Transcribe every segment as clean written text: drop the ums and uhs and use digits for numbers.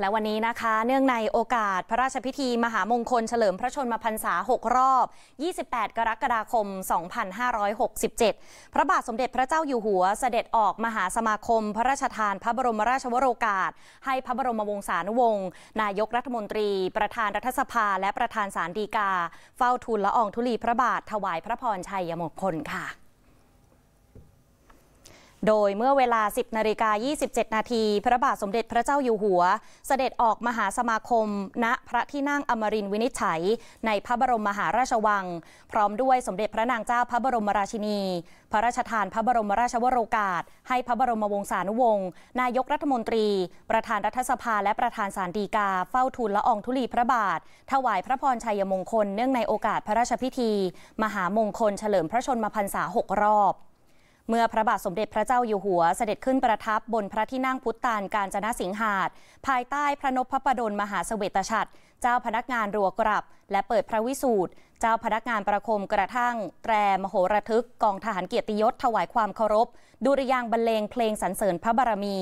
และวันนี้นะคะเนื่องในโอกาสพระราชพิธีมหามงคลเฉลิมพระชนมพรรษา6รอบ28กรกฎาคม2567พระบาทสมเด็จพระเจ้าอยู่หัวเสด็จออกมหาสมาคมพระราชทานพระบรมราชวโรกาสให้พระบรมวงศานุวงศ์นายกรัฐมนตรีประธานรัฐสภาและประธานศาลฎีกาเฝ้าทูลละอองธุลีพระบาทถวายพระพรชัยมงคลค่ะโดยเมื่อเวลา 10:27 นาทีพระบาทสมเด็จพระเจ้าอยู่หัวเสด็จออกมหาสมาคมณพระที่นั่งอมรินทร์วินิจฉัยในพระบรมมหาราชวังพร้อมด้วยสมเด็จพระนางเจ้าพระบรมราชินีพระราชทานพระบรมราชวโรกาสให้พระบรมวงศานุวงศ์นายกรัฐมนตรีประธานรัฐสภาและประธานศาลฎีกาเฝ้าทูลละอองธุลีพระบาทถวายพระพรชัยมงคลเนื่องในโอกาสพระราชพิธีมหามงคลเฉลิมพระชนมพรรษา6รอบเมื่อพระบาทสมเด็จพระเจ้าอยู่หัวเสด็จขึ้นประทับบนพระที่นั่งพุทธานกาญจนสิงหาสน์ภายใต้พระนพประดลมหาเสวตฉัตรเจ้าพนักงานรัวกลับและเปิดพระวิสูตรเจ้าพนักงานประคมกระทั่งแตรมโหระทึกกองทหารเกียรติยศถวายความเคารพดุริยางค์บรรเลงเพลงสรรเสริญพระบารมี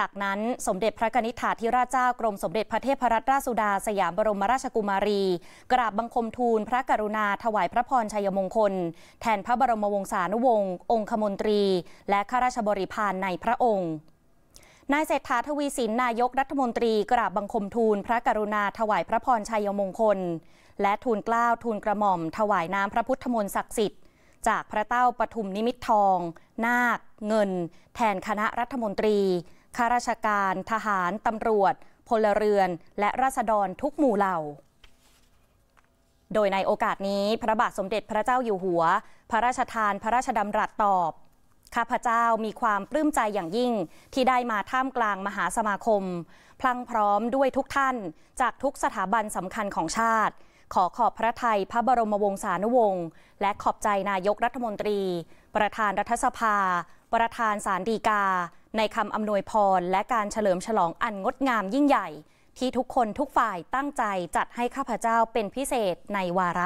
จากนั้นสมเด็จพระกนิษฐาธิราชเจ้ากรมสมเด็จพระเทพรัตนราชสุดาสยามบรมราชกุมารีกราบบังคมทูลพระกรุณาถวายพระพรชัยมงคลแทนพระบรมวงศานุวงศ์องคมนตรีและข้าราชบริพารในพระองค์นายเศรษฐาทวีสินนายกรัฐมนตรีกราบบังคมทูลพระกรุณาถวายพระพรชัยมงคลและทูลเกล้าทูลกระหม่อมถวายน้ำพระพุทธมนต์ศักดิ์สิทธิ์จากพระเต้าปทุมนิมิตทองนาคเงินแทนคณะรัฐมนตรีข้าราชการทหารตำรวจพลเรือนและราษฎรทุกหมู่เหล่าโดยในโอกาสนี้พระบาทสมเด็จพระเจ้าอยู่หัวพระราชทานพระราชดำรัสตอบข้าพเจ้ามีความปลื้มใจอย่างยิ่งที่ได้มาท่ามกลางมหาสมาคมพลั่งพร้อมด้วยทุกท่านจากทุกสถาบันสำคัญของชาติขอขอบพระทัยพระบรมวงศานุวงศ์และขอบใจนายกรัฐมนตรีประธานรัฐสภาประธานศาลฎีกาในคำอำนวยพรและการเฉลิมฉลองอันงดงามยิ่งใหญ่ที่ทุกคนทุกฝ่ายตั้งใจจัดให้ข้าพเจ้าเป็นพิเศษในวาระ